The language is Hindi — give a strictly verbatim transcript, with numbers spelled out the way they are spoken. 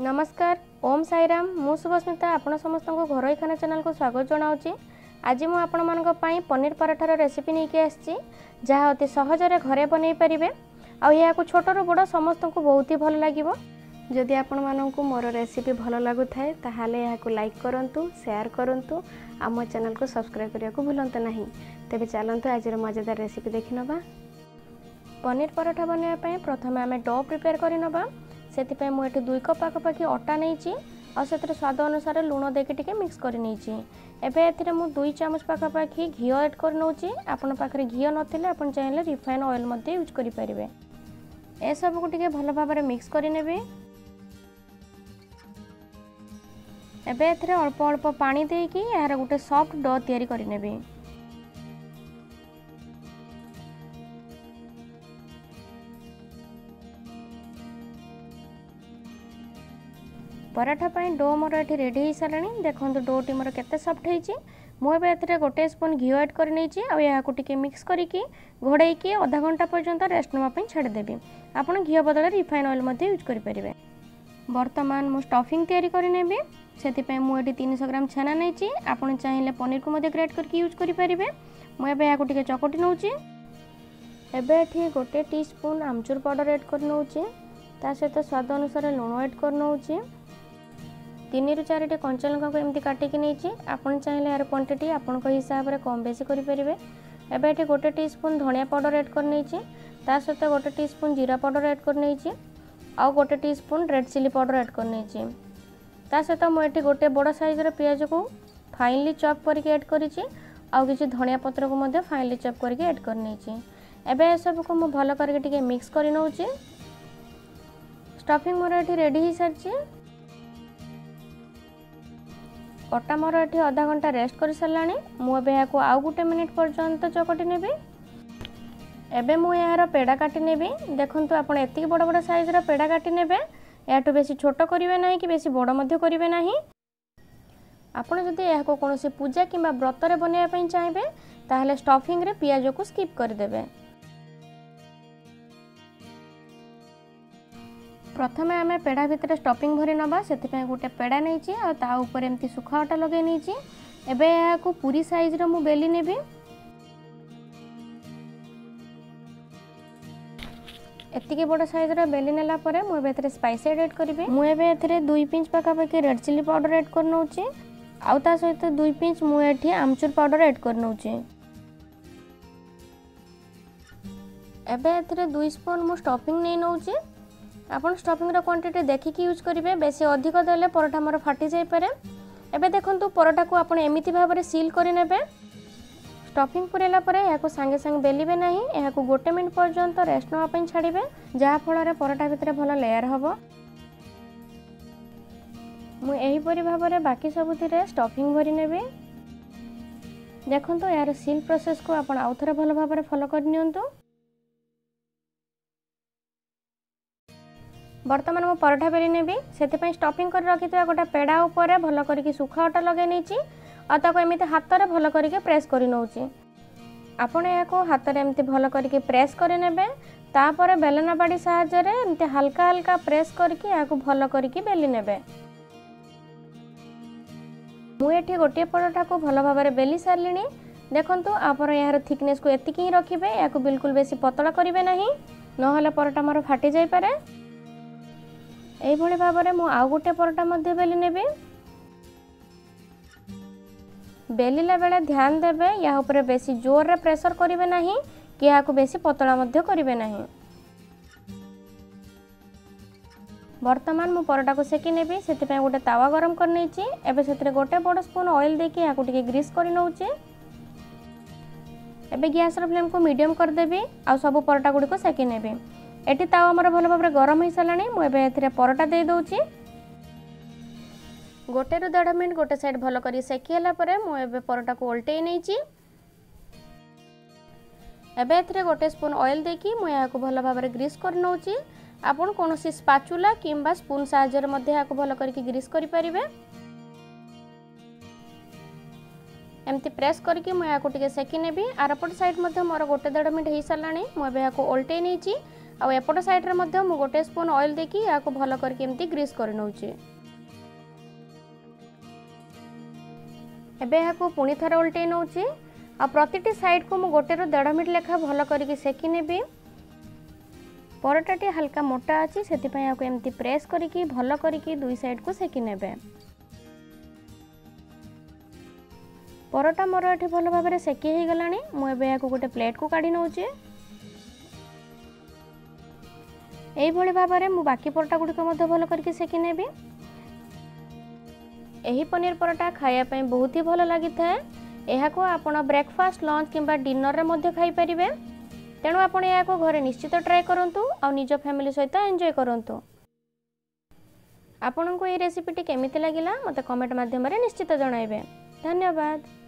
नमस्कार ओम साई राम मु शुभस्मिता आपण समस्त को घरोई खाना चैनल को स्वागत जनावि। आज मु आपण मानी पनीर पराठार रेसिपी नहीं आसी जहाँ अति सहजरे घरे बन पारे आ छोटर बड़ समस्त को बहुत ही भल लगे। जदि आपण मानक मोर रेसिपी भल लगु थाए ताहले यहाँको लाइक करूँ, शेयर करूँ, आम चैनल को सब्सक्राइब करने को भूलंतु नहीं। तेबे चलंतु आज मजेदार रेसिपी देखि नबा। पनीर पराठा बनाया प्रथमे आम डो प्रिपेयर करवा से मुझे दुई कप पाखापाखि अटा नहीं स्वाद अनुसार लुण देके मिक्स कर मुझ दुई चमच पाखापाखि घी एड कर नौची। आपन पाखरे घी नथिले आपन चाहिए रिफाइन ऑयल मध्य यूज करें। ए सब को टिके भल भाव मिक्स करने अल्प अल्प पानी देकी यार गोटे सॉफ्ट डो तैयारी करने। पराठा पराठापी डो मोर ये रेडी हो सारा। देखो डोटी मोर के सफ्ट हो मुझे गोटे स्पून घी एड करके मिक्स करके घोड़े की अधा घंटा पर्यंत रेस्ट नाप छाड़देवी। आपड़ घी बदल रिफाइन ऑयल यूज करें। बर्तमान मु स्टफिंग तैयारी करें से मुझे तीन सौ ग्राम छेना नहीं आपड़ चाहिए पनीर को ग्रेड करके यूज करें। मुझे चकटी नौची एवं गोटे टी स्पून आमचूर पाउडर एड कर नौचे सहित स्वाद अनुसार लुण एड कर नौचे। तीन रु चार कंचा लंका को एमती काटिकी नहीं आपन चाहिए यार क्वांटिटी आपण हिसाब से कम बेसी करें। एवं गोटे टी स्पून धनिया पाउडर एड कर सहित गोटे टी स्पून जीरा पाउडर एड कर आउ गोटे teaspoon red chilli powder add कर सहित मुझे गोटे बड़ साइजर पियाज को फाइनली चॉप करके एड कर धनिया पत्र को फाइनली चॉप करके एड कर सब को भल करके मिक्स कर नौचे। स्टफिंग मोर ये रेडी हो सारी। अटा मोर ये अधा घंटा रेस्ट कर सारा। मुझे आउ गोटे मिनिट पर्यंत चकटी नेबी। एबे मु यार पेड़ा काटी नेबी। देखो आप बड़ बड़ साइजर पेड़ा काटी नेबे या बेसी छोट करेंगे ना कि बेसी बड़ मध्य करेंगे ना। आपड़ जदि यह कौन पूजा कि व्रत रे बनवाई चाहिए ताहले स्टफिंग रे पियाज को स्किप करदे। प्रथमे आम पेड़ा भितर स्टफिंग भरी नवा से गोटे पेड़ा नहीं आपर एमती सुखा अटा लगे नहीं पूरी साइज रो बेली नेबी। एतिकी बड़ साइजर बेली नेला परे मुझे स्पाइसी एड करी। मुझे दुई पिंच पाखापाखि रेड चिली पाउडर एड कर नौचे आउ ता सहित दुई पिंच मुझे आमचूर पाउडर एड कर नौचे। एबे दुई स्पून मु स्टफिंग नहीं नौचे। आपन स्टफिंग क्वांटिटी देखिकी यूज करेंगे। बेसी अधिक देले पराठा मोर फाटी जाइपे। एबे देखंतु पराठा को आपन एमिति भाबरे सील करिनेबे। स्टफिंग पुरेला परे याको सांगे सांगे बेलिबे नाही, याको गोटे मिनिट पर्यंत रेस्ट नवा पई छाड़ीबे जहा फल पराठा भितर भल लेयर हबो। मु एही परि भाबरे बाकी सबुथिरे स्टफिंग भरि नेबे। देखंतु यार सील प्रोसेस को आपन आउ थरे भल भाबरे फॉलो करनियंतु। बर्तमान मो पराठा बेली नेबी से स्टफिंग कर रखी गोटे पेड़ा उपर भल करके सुखा अटा लगे नहीं और एमती हाथ में भल करके प्रेस कर नौची। आपण या हाथ में एमती भल करके प्रेस करे तापर बेलना बाड़ी साहाय्य एमती हल्का हल्का प्रेस करके या भल करके बेली नेबे। मुझे गोटे पराठा को भल भाव में बेली सारे। देखंतु आपन यार थिकनेस को एतिक ही रखिबे, या बिल्कुल बेसी पतला करेंगे नहीं नहले पराठा मोर फाटी जाइपे। यही भाव में मु आउ गोटे पराठा बेली नेबी। बेलिला बेले ध्यान देबे या ऊपर बेसी जोर रे प्रेशर करेंगे ना कि या बेसी पतला मध्य करेंगे ना। बर्तमान मु पराठा को सेकी नेबी से गोटे तावा गरम कर नैची। एबे से गोटे बड़ स्पून ऑयल देके या टिके ग्रीस कर नौचे। एबे गैस रो फ्लेम को मीडियम करदेवी आ सब पराठा गुडी को सेकी नेबी। एटी तावा मोर भल भाव गरम हो सारा। मुझे पराठा दे दूची। गोटे रु देढ़ मिनट गोटे साइड भल कर सेकीला मुझे पराठा को ओल्टे नहीं। एबे गोटे स्पून ऑयल देकी मुझे भल भाव ग्रीस कर नौची। आपन कौन स्पाचुला कि स्पून साहाय्य भल करके ग्रीस करें। एमती प्रेस करके मुझे सेकी नेबी। आरपट साइड मोर गोटे देढ़ मिनट हो सारा। मुझे ओल्टे नहीं आपट सैड्रे मुझे गोटे स्पून ऑयल देकी या भल करके ग्रीस कर पुणी थर उल्टे नौचे आ प्रति साइड को गोटे रू देढ़ मिनट लेखा भल करके सेकी नेबी। परोटाटी हल्का मोटा अच्छी से एमती प्रेस करके भल करके दुई साइड को सेकी नेबे। परोटा मोर ये भल भाव सेकी हो गला मुझे गोटे प्लेट को काढ़ी नौचे। यही भाव में बाकी परोटा गुड़िक भल करके सेकी नेबी। यही पनीर परोटा खायापी बहुत ही भल लगी था। यह को आपड़ ब्रेकफास्ट लंच किंबा डिनर रे खाईपारे। तेणु आपण या को घरे निश्चित ट्राए करूँ आ निज फैमिली सहित एंजॉय करूँ। आपन को ये रेसिपीटी केमिति लागिला मते कमेंट माध्यम रे निश्चित जणाइबे। धन्यवाद।